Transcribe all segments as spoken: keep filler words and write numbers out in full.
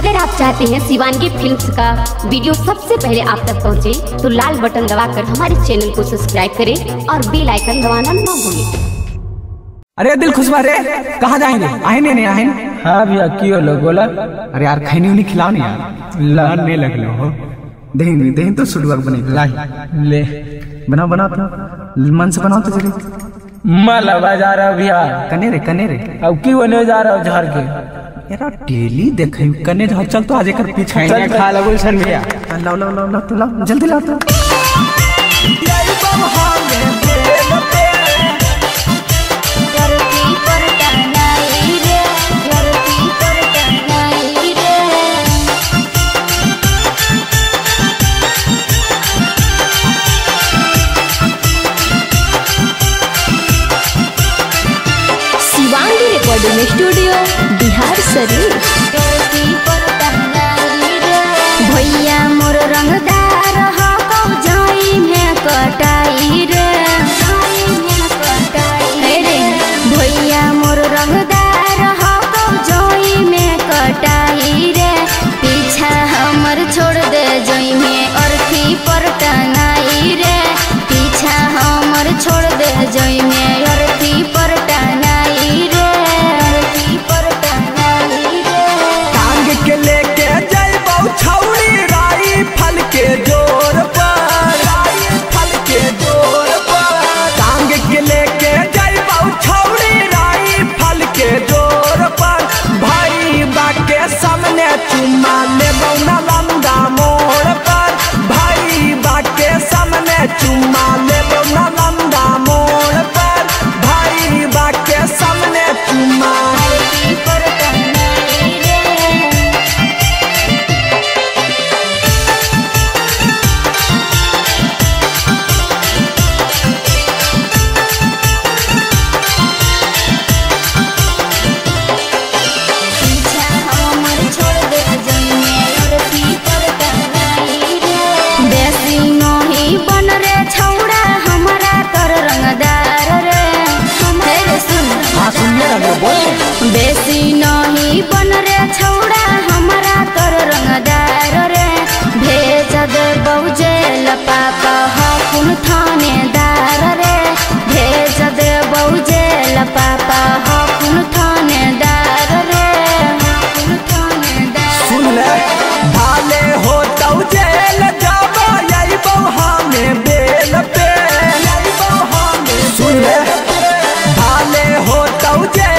अगर आप चाहते हैं शिवांगी फिल्म्स का वीडियो सबसे पहले आप तक पहुंचे, तो लाल बटन दबाकर हमारे चैनल को सब्सक्राइब करें और बेल आइकन दबाना ना भूलें। अरे दिल खुश भरे कहाँ जाएंगे? आए नहीं आए? हाँ भैया क्यों लोग बोला? अरे यार खाने उन्हें खिलाओ नहीं यार, लाने लग लो हो दही दही तो सुडवक बने लाई ले बनाओ बनाओ अपना मन से बनाओ तो चले माला बाजार भैया कने रे कने रे अब क्यों बने जा रहा झाड़ के यार डेली देखे कने झक चल तो आज एक पीछे चल खा लगो सन भैया लाओ लाओ लाओ लाओ तो लाओ जल्दी लाओ तो यार बम हांगे तेरे पे करती पर टनाई रे करती पर टनाई रे शिवांगी रिकॉर्डिंग स्टूडियो भैया मोर रंगदार जाई में कटाई रे भैया मोर रंगदार जाई में कटाई रे पीछा हमर छोड़ दे जाई में अर्थी पर टनाई रे पीछा हमर छोड़ दे जाई में अर्थी पर टनाई रे बेसी नहीं बन रे छौड़ा हमारा कर रंगदार रे भेज दे बउजेल पापा हकुन थानेदार रे भेज दे बउजेल पापा हकुन थानेदार रे हकुन थानेदार सुन ले भाले हो तउजेल जाबा यही बहा में बेल पे यही बहा में सुन ले भाले हो तउजेल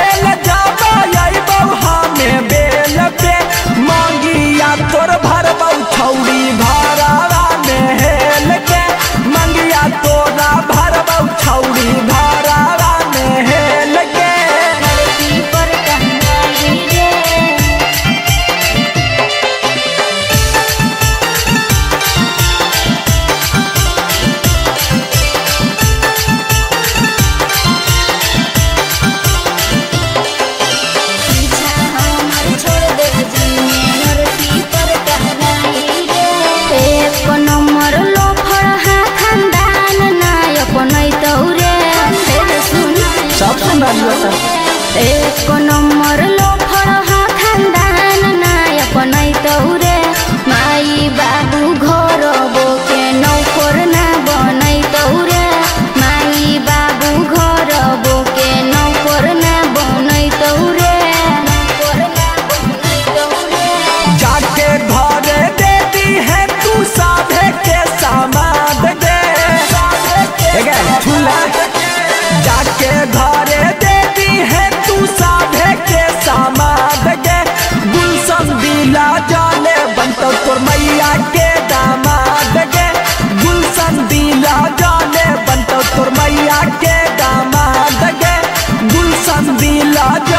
एक नंबर लोफर हाँ खानदान नायक नहीं तौरे माई बाबू घर बोके नौकर ना बनै तौरे माई बाबू घर बोके नौकर ना बनै तौरे जाके घर देती है तू साधे के समाध दे जाके घर है तू साधे के समाध के गुलशन दिला जाने बनतो तोर मैया के दामाद के गुलशन दिला जाने बनतो तोर मैया के दामाद के गुलशन दिला